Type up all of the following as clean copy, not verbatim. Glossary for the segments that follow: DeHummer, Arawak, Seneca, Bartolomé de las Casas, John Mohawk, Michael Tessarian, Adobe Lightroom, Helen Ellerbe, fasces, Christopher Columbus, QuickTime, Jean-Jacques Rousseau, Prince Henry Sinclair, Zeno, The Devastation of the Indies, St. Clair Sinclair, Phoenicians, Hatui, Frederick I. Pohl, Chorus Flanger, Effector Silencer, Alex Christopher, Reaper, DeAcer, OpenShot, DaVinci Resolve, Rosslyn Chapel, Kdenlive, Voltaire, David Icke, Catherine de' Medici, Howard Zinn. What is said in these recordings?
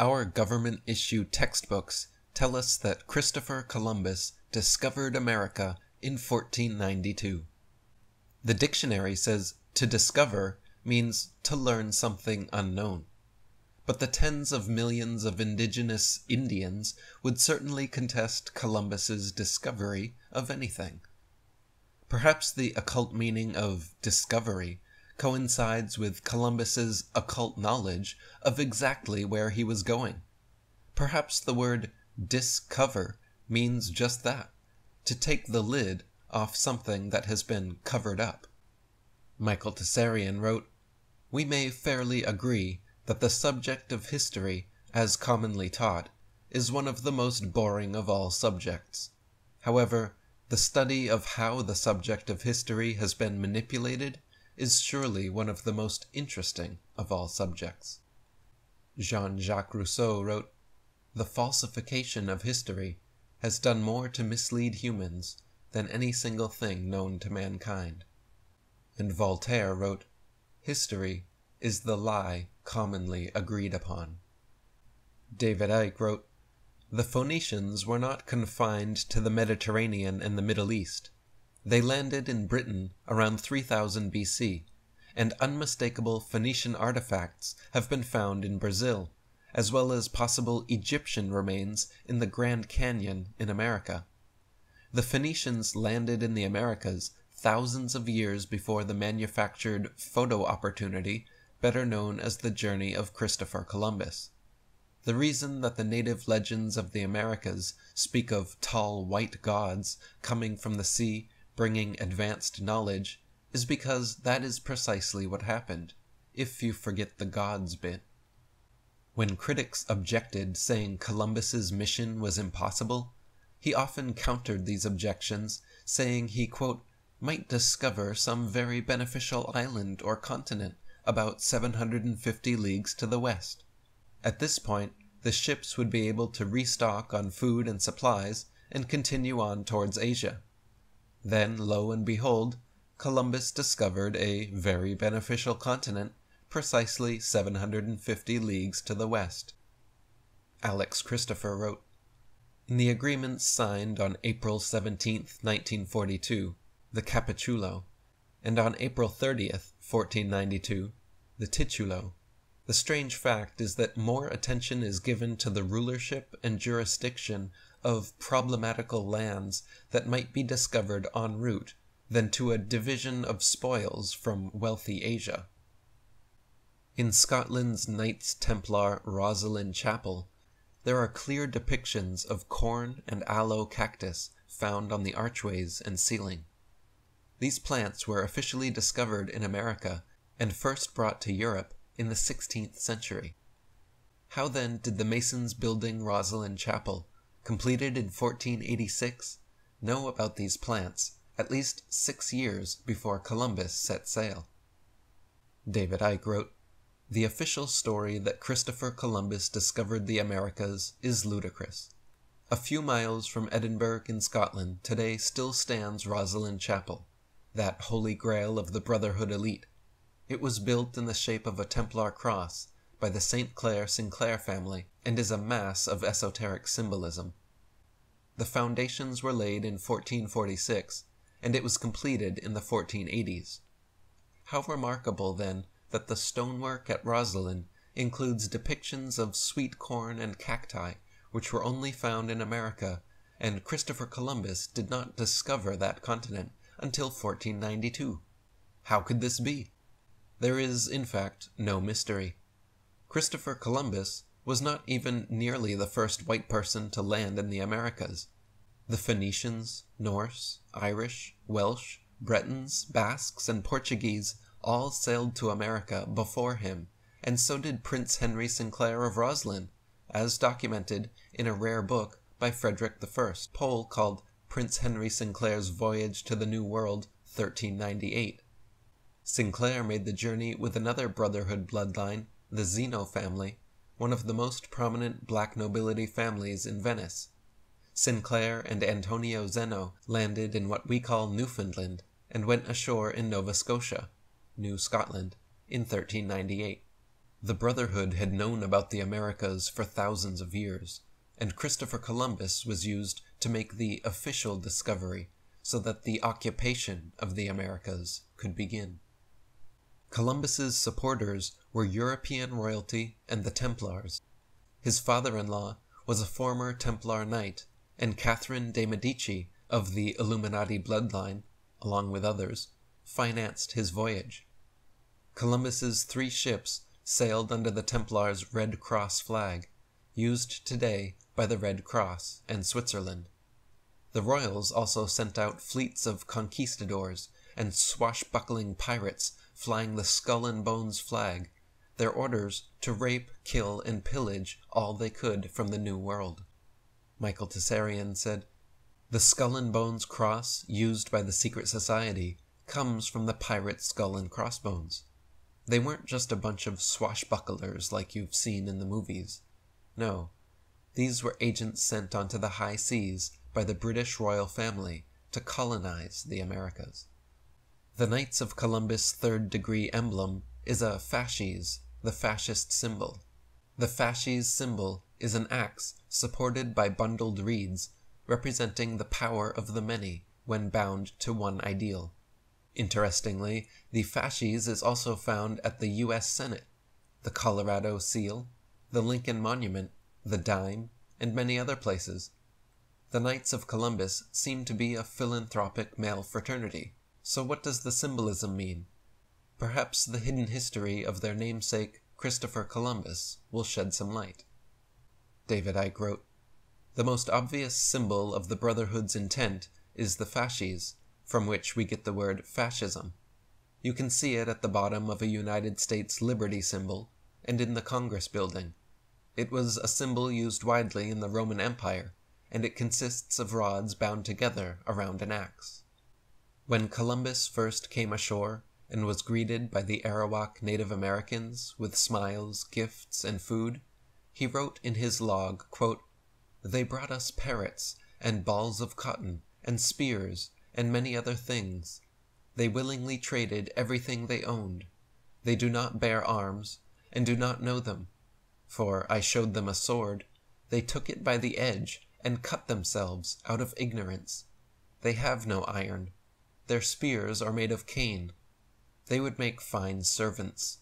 Our government-issued textbooks tell us that Christopher Columbus discovered America in 1492. The dictionary says to discover means to learn something unknown. But the tens of millions of indigenous Indians would certainly contest Columbus's discovery of anything. Perhaps the occult meaning of discovery coincides with Columbus's occult knowledge of exactly where he was going. Perhaps the word discover means just that, to take the lid off something that has been covered up. Michael Tessarian wrote, "We may fairly agree that the subject of history, as commonly taught, is one of the most boring of all subjects. However, the study of how the subject of history has been manipulated is surely one of the most interesting of all subjects." Jean-Jacques Rousseau wrote, "The falsification of history has done more to mislead humans than any single thing known to mankind." And Voltaire wrote, "History is the lie commonly agreed upon." David Icke wrote, "The Phoenicians were not confined to the Mediterranean and the Middle East. They landed in Britain around 3000 BC, and unmistakable Phoenician artifacts have been found in Brazil, as well as possible Egyptian remains in the Grand Canyon in America. The Phoenicians landed in the Americas thousands of years before the manufactured photo opportunity better known as the journey of Christopher Columbus. The reason that the native legends of the Americas speak of tall white gods coming from the sea bringing advanced knowledge is because that is precisely what happened, if you forget the gods bit." When critics objected saying Columbus's mission was impossible, he often countered these objections saying he, quote, "might discover some very beneficial island or continent about 750 leagues to the west. At this point, the ships would be able to restock on food and supplies and continue on towards Asia. Then, lo and behold, Columbus discovered a very beneficial continent precisely 750 leagues to the west." Alex Christopher wrote, "In the agreements signed on April 17, 1942, the Capitulo, and on April 30th, 1492, the Titulo, the strange fact is that more attention is given to the rulership and jurisdiction of problematical lands that might be discovered en route than to a division of spoils from wealthy Asia." In Scotland's Knights Templar Rosslyn Chapel, there are clear depictions of corn and aloe cactus found on the archways and ceiling. These plants were officially discovered in America and first brought to Europe in the 16th century. How then did the Masons building Rosslyn Chapel, completed in 1486, know about these plants at least 6 years before Columbus set sail? David Icke wrote, "The official story that Christopher Columbus discovered the Americas is ludicrous. A few miles from Edinburgh in Scotland today still stands Rosslyn Chapel, that holy grail of the Brotherhood elite. It was built in the shape of a Templar cross by the St. Clair Sinclair family and is a mass of esoteric symbolism. The foundations were laid in 1446, and it was completed in the 1480s. How remarkable, then, that the stonework at Rosslyn includes depictions of sweet corn and cacti which were only found in America, and Christopher Columbus did not discover that continent until 1492. How could this be? There is, in fact, no mystery. Christopher Columbus was not even nearly the first white person to land in the Americas. The Phoenicians, Norse, Irish, Welsh, Bretons, Basques, and Portuguese all sailed to America before him, and so did Prince Henry Sinclair of Rosslyn, as documented in a rare book by Frederick I. Pohl called Prince Henry Sinclair's Voyage to the New World, 1398. Sinclair made the journey with another Brotherhood bloodline, the Zeno family, one of the most prominent black nobility families in Venice. Sinclair and Antonio Zeno landed in what we call Newfoundland and went ashore in Nova Scotia, New Scotland, in 1398. The Brotherhood had known about the Americas for thousands of years, and Christopher Columbus was used to make the official discovery so that the occupation of the Americas could begin. Columbus's supporters were European royalty and the Templars. His father-in-law was a former Templar knight, and Catherine de' Medici of the Illuminati bloodline, along with others, financed his voyage. Columbus's three ships sailed under the Templars' Red Cross flag, used today by the Red Cross and Switzerland. The Royals also sent out fleets of conquistadors and swashbuckling pirates flying the Skull and Bones flag, their orders to rape, kill, and pillage all they could from the New World. Michael Tessarian said, "The Skull and Bones cross used by the secret society comes from the pirate skull and crossbones. They weren't just a bunch of swashbucklers like you've seen in the movies. No, these were agents sent onto the high seas by the British royal family to colonize the Americas." The Knights of Columbus third-degree emblem is a fasces, the fascist symbol. The fasces symbol is an axe supported by bundled reeds, representing the power of the many when bound to one ideal. Interestingly, the fasces is also found at the U.S. Senate, the Colorado seal, the Lincoln Monument, the dime, and many other places. The Knights of Columbus seem to be a philanthropic male fraternity, so what does the symbolism mean? Perhaps the hidden history of their namesake, Christopher Columbus, will shed some light. David Icke wrote, "The most obvious symbol of the Brotherhood's intent is the fasces, from which we get the word fascism. You can see it at the bottom of a United States liberty symbol and in the Congress building. It was a symbol used widely in the Roman Empire, and it consists of rods bound together around an axe." When Columbus first came ashore and was greeted by the Arawak Native Americans with smiles, gifts, and food, he wrote in his log, quote, "They brought us parrots and balls of cotton and spears and many other things. They willingly traded everything they owned. They do not bear arms, and do not know them. For I showed them a sword. They took it by the edge, and cut themselves out of ignorance. They have no iron. Their spears are made of cane. They would make fine servants.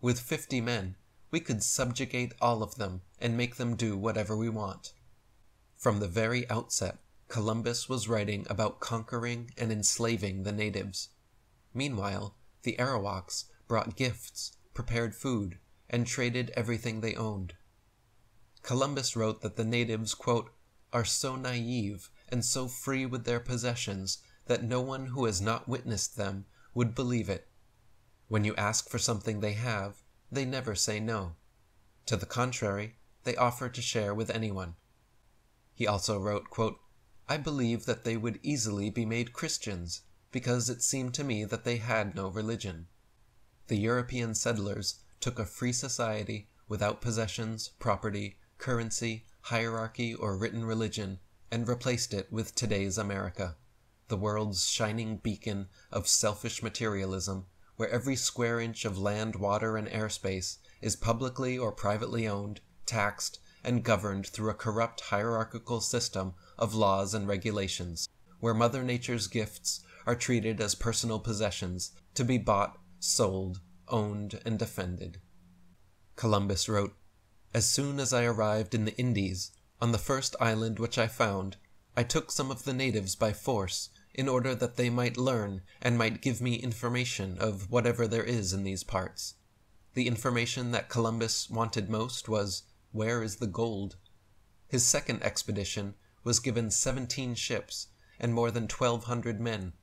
With 50 men, we could subjugate all of them, and make them do whatever we want." From the very outset, Columbus was writing about conquering and enslaving the natives. Meanwhile, the Arawaks brought gifts, prepared food, and traded everything they owned. Columbus wrote that the natives, quote, "are so naive and so free with their possessions that no one who has not witnessed them would believe it. When you ask for something they have, they never say no. To the contrary, they offer to share with anyone." He also wrote, quote, "I believe that they would easily be made Christians, because it seemed to me that they had no religion." The European settlers took a free society without possessions, property, currency, hierarchy, or written religion, and replaced it with today's America, the world's shining beacon of selfish materialism, where every square inch of land, water, and airspace is publicly or privately owned, taxed, and governed through a corrupt hierarchical system of laws and regulations, where Mother Nature's gifts are treated as personal possessions to be bought, sold, owned, and defended. Columbus wrote, "As soon as I arrived in the Indies, on the first island which I found, I took some of the natives by force, in order that they might learn and might give me information of whatever there is in these parts." The information that Columbus wanted most was, where is the gold? His second expedition was given 17 ships and more than 1,200 men.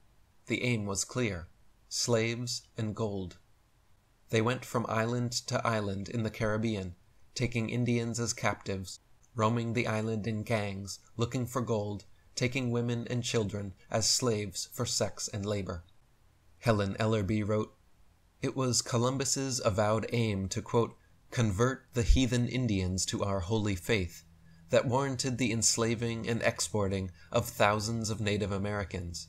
The aim was clear: slaves and gold. They went from island to island in the Caribbean, taking Indians as captives, roaming the island in gangs, looking for gold, taking women and children as slaves for sex and labor. Helen Ellerbe wrote, "It was Columbus's avowed aim to, quote, convert the heathen Indians to our holy faith that warranted the enslaving and exporting of thousands of Native Americans.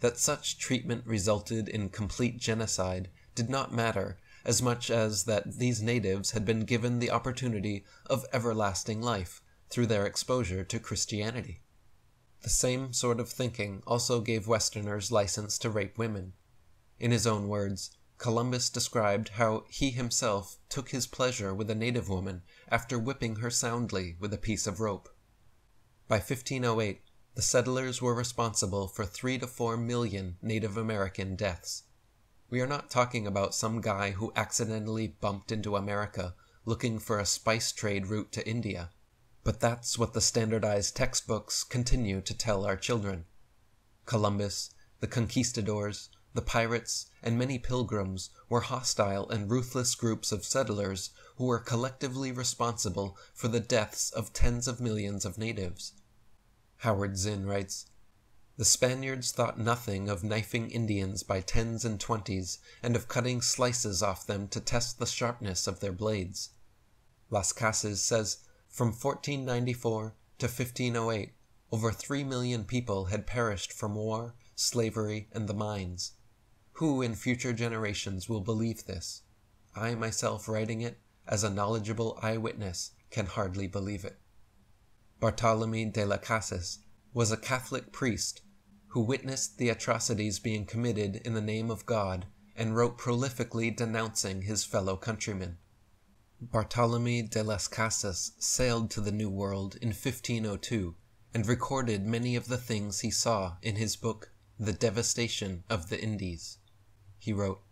That such treatment resulted in complete genocide did not matter, as much as that these natives had been given the opportunity of everlasting life through their exposure to Christianity. The same sort of thinking also gave Westerners license to rape women. In his own words, Columbus described how he himself took his pleasure with a native woman after whipping her soundly with a piece of rope. By 1508, the settlers were responsible for 3 to 4 million Native American deaths. We are not talking about some guy who accidentally bumped into America looking for a spice trade route to India, but that's what the standardized textbooks continue to tell our children. Columbus, the conquistadors, the pirates, and many pilgrims were hostile and ruthless groups of settlers who were collectively responsible for the deaths of tens of millions of natives. Howard Zinn writes, "The Spaniards thought nothing of knifing Indians by tens and twenties and of cutting slices off them to test the sharpness of their blades." Las Casas says, "From 1494 to 1508, over 3 million people had perished from war, slavery, and the mines. Who in future generations will believe this? I myself writing it, as a knowledgeable eyewitness, can hardly believe it." Bartolomé de las Casas was a Catholic priest who witnessed the atrocities being committed in the name of God and wrote prolifically denouncing his fellow countrymen. Bartolomé de las Casas sailed to the New World in 1502 and recorded many of the things he saw in his book, The Devastation of the Indies. He wrote,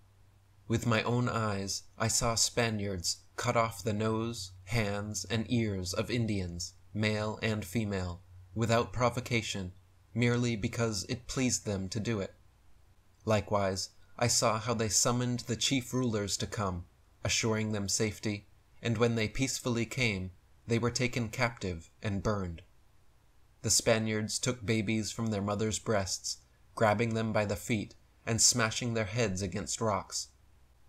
"With my own eyes I saw Spaniards cut off the nose, hands, and ears of Indians, male and female, without provocation, merely because it pleased them to do it. Likewise, I saw how they summoned the chief rulers to come, assuring them safety, and when they peacefully came, they were taken captive and burned. The Spaniards took babies from their mothers' breasts, grabbing them by the feet and smashing their heads against rocks.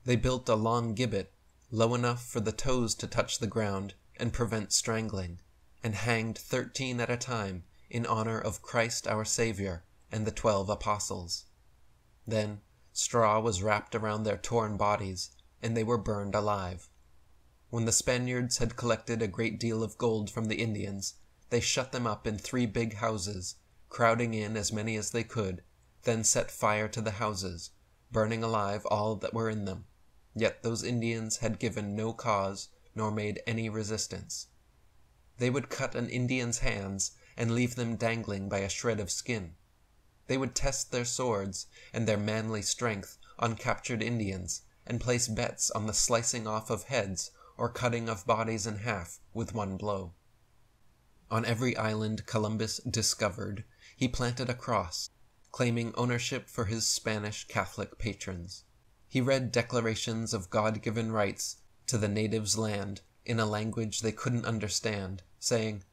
They built a long gibbet, low enough for the toes to touch the ground and prevent strangling, and hanged 13 at a time in honor of Christ our Savior and the 12 apostles. Then straw was wrapped around their torn bodies, and they were burned alive. When the Spaniards had collected a great deal of gold from the Indians, they shut them up in 3 big houses, crowding in as many as they could, then set fire to the houses, burning alive all that were in them. Yet those Indians had given no cause nor made any resistance. They would cut an Indian's hands and leave them dangling by a shred of skin. They would test their swords and their manly strength on captured Indians and place bets on the slicing off of heads or cutting of bodies in half with one blow. On every island Columbus discovered, he planted a cross, claiming ownership for his Spanish Catholic patrons. He read declarations of God-given rights to the natives' land in a language they couldn't understand, saying,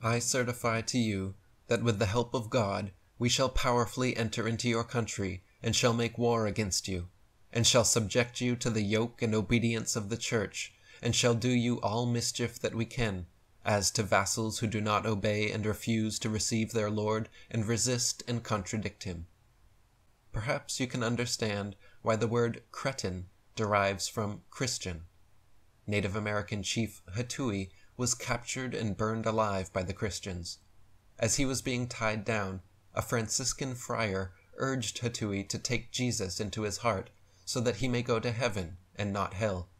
"I certify to you that with the help of God we shall powerfully enter into your country and shall make war against you, and shall subject you to the yoke and obedience of the church, and shall do you all mischief that we can, as to vassals who do not obey and refuse to receive their lord and resist and contradict him." Perhaps you can understand why the word cretin derives from Christian. Native American chief Hatui was captured and burned alive by the Christians. As he was being tied down, a Franciscan friar urged Hatui to take Jesus into his heart so that he may go to heaven and not hell.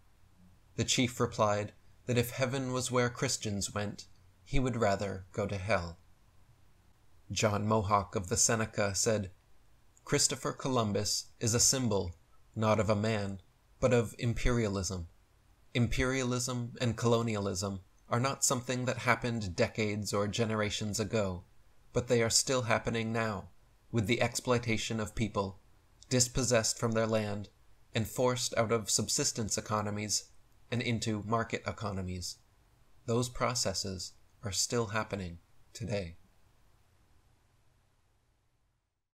The chief replied that if heaven was where Christians went, he would rather go to hell. John Mohawk of the Seneca said, "Christopher Columbus is a symbol, not of a man, but of imperialism. Imperialism and colonialism are not something that happened decades or generations ago, but they are still happening now, with the exploitation of people, dispossessed from their land, and forced out of subsistence economies and into market economies. Those processes are still happening today."